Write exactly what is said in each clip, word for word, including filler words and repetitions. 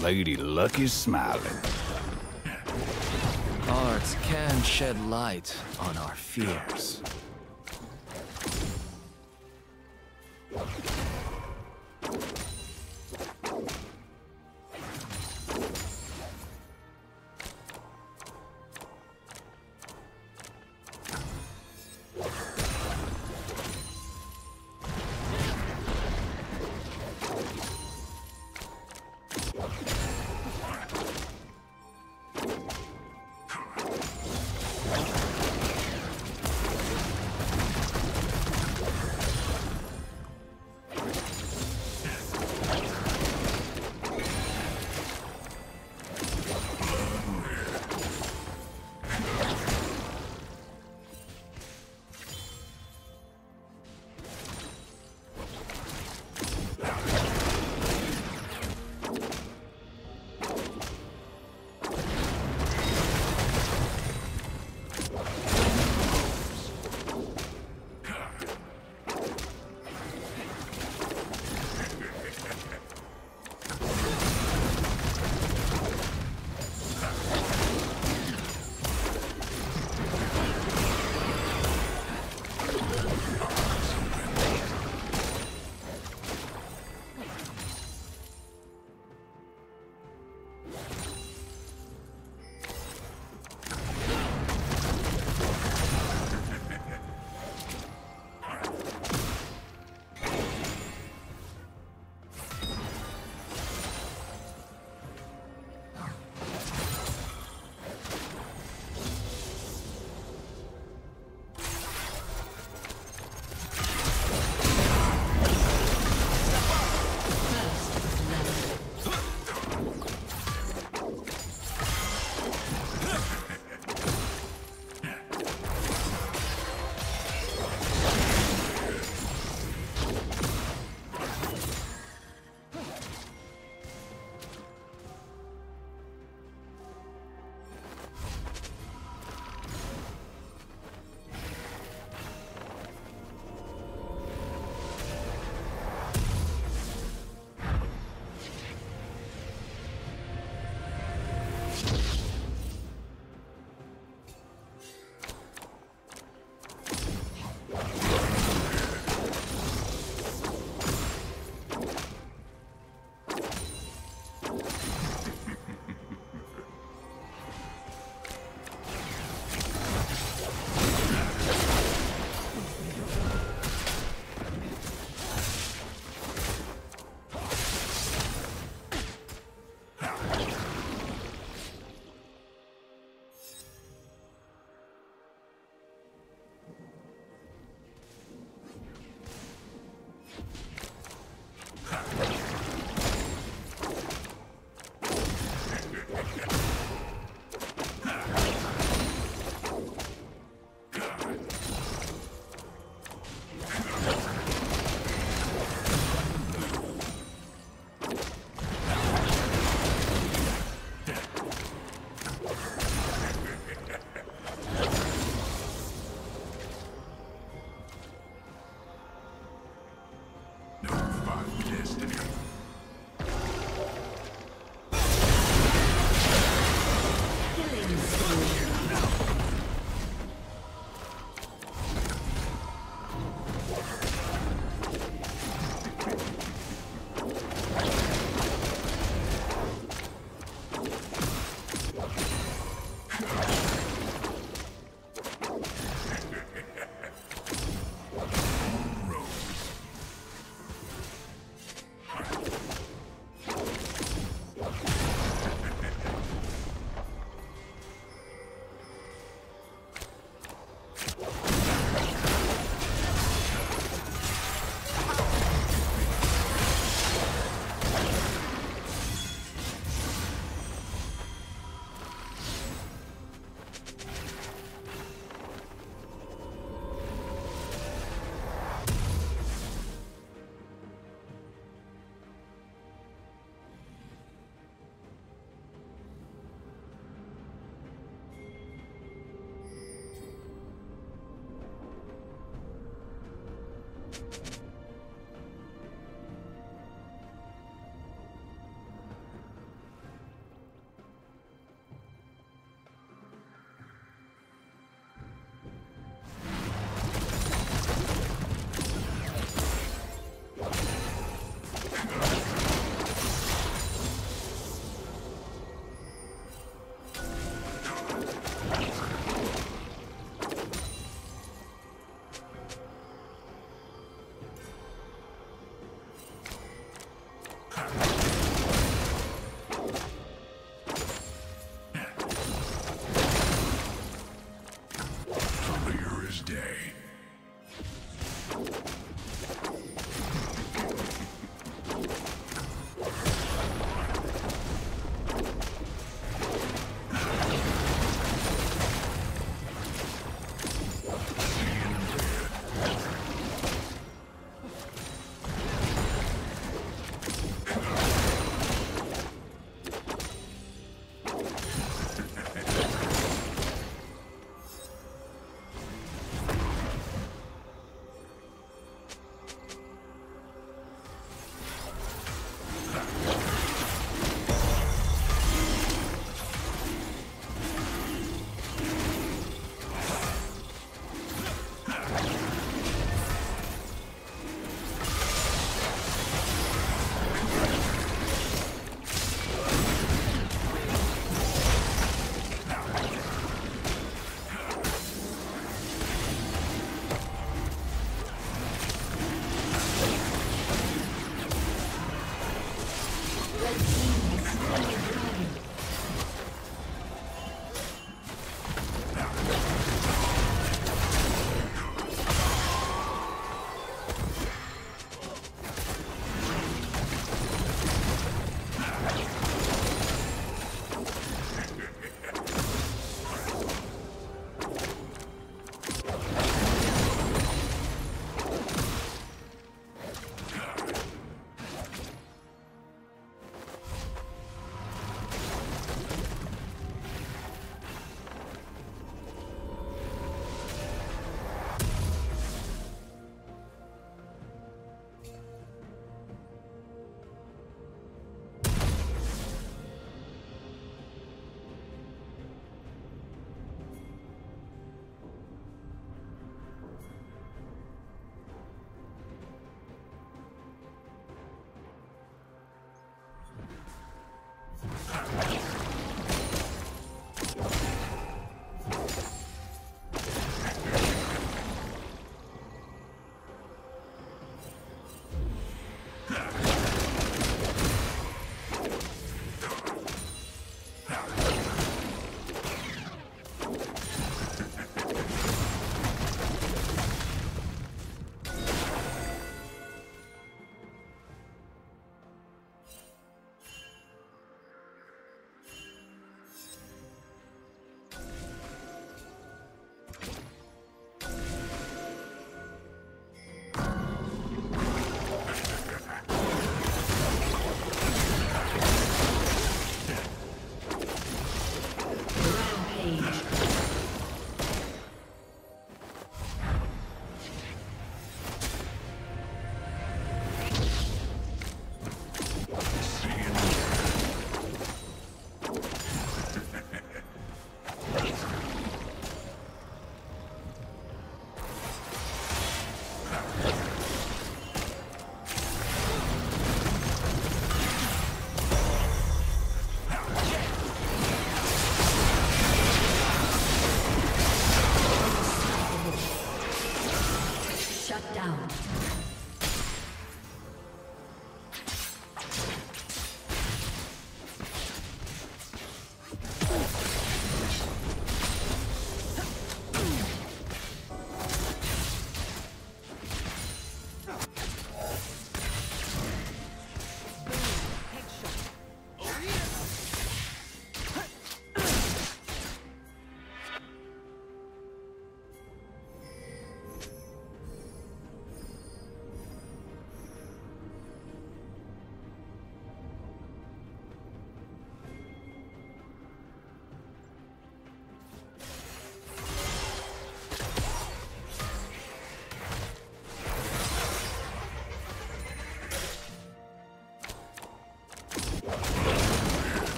Lady Luck is smiling. Art can shed light on our fears.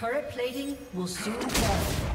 Turret plating will soon fall.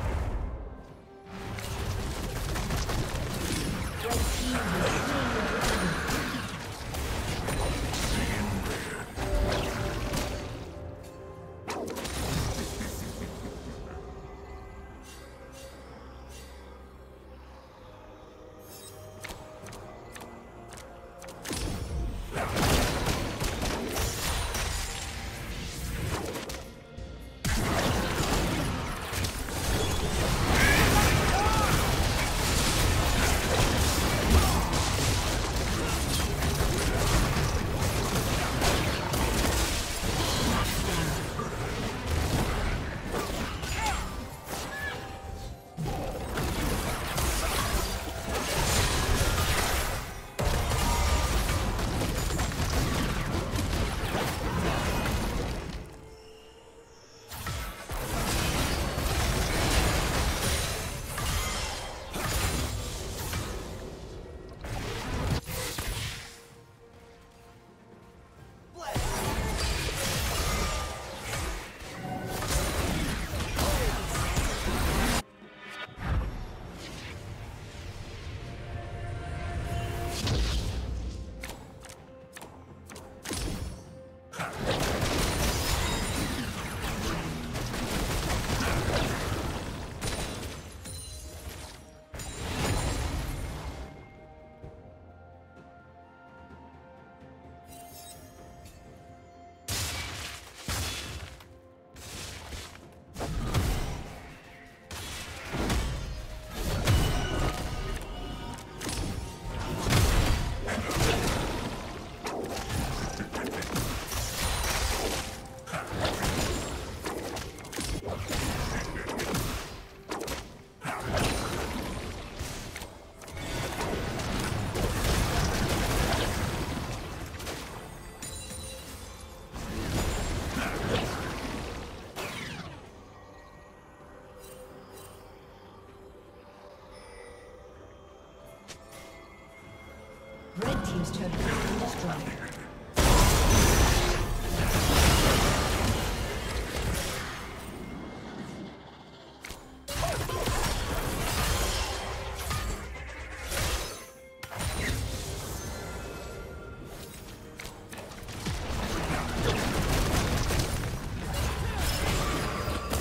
Red team has slain the dragon.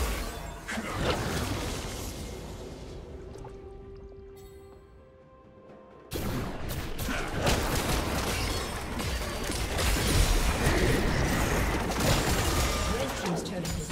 Team's turret has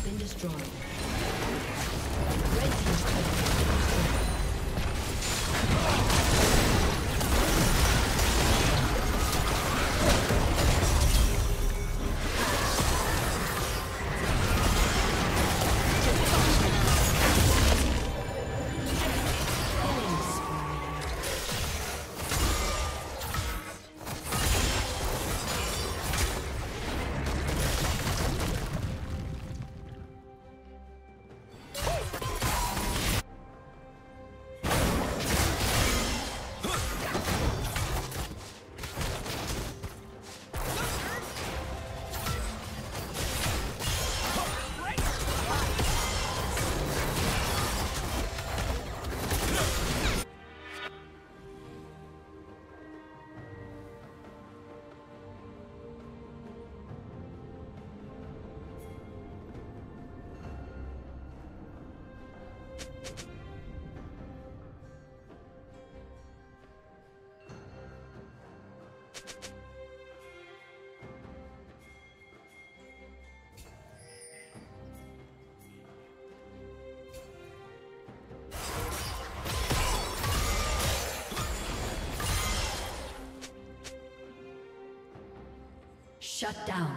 been destroyed. Shut down.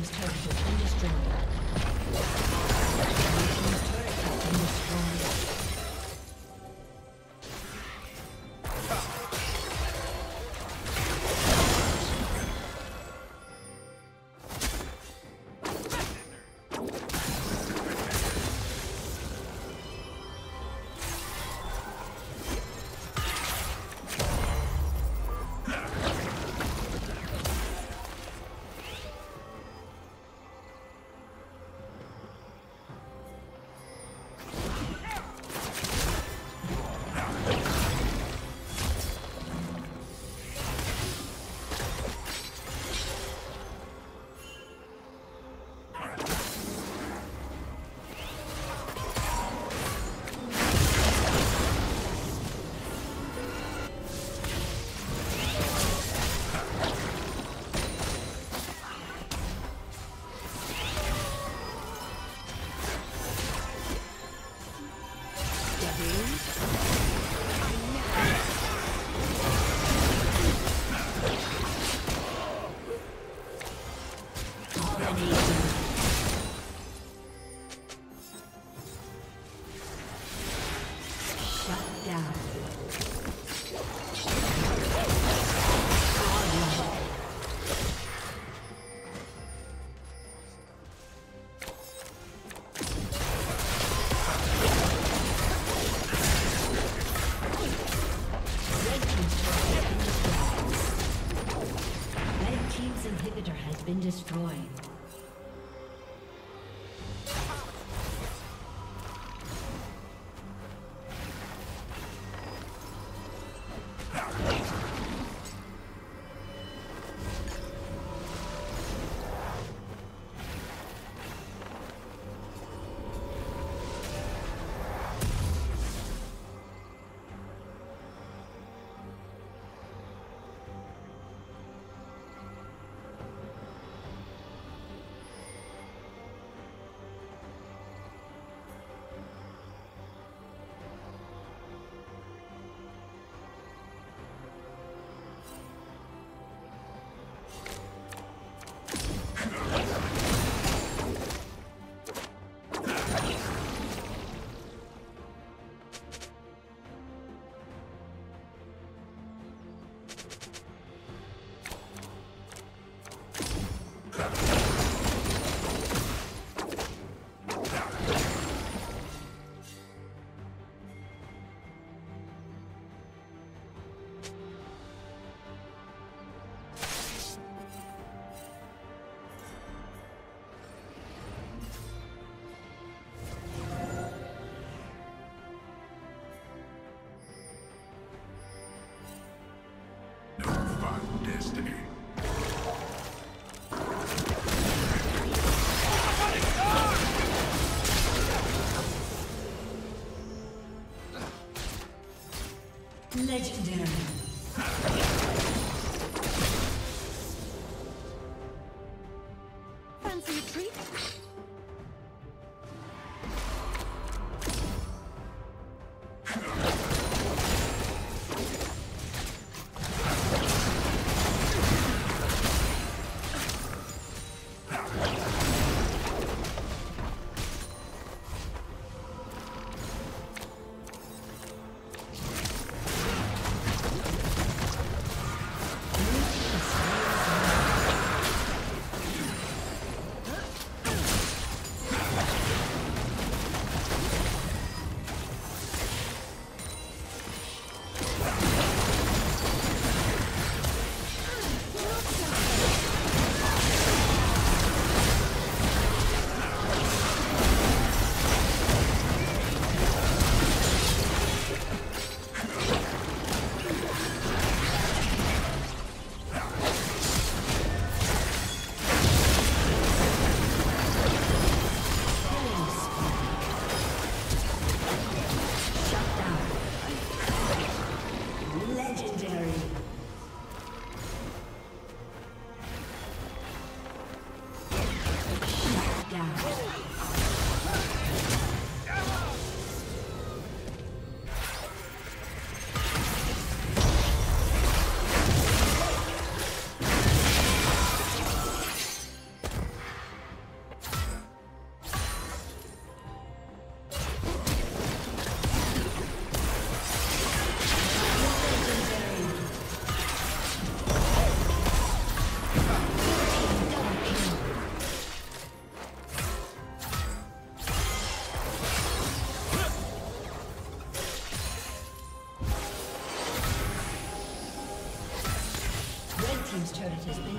team's turret has been destroyed. Your team's turret has been destroyed. Destroyed. Legendary. team's turret has been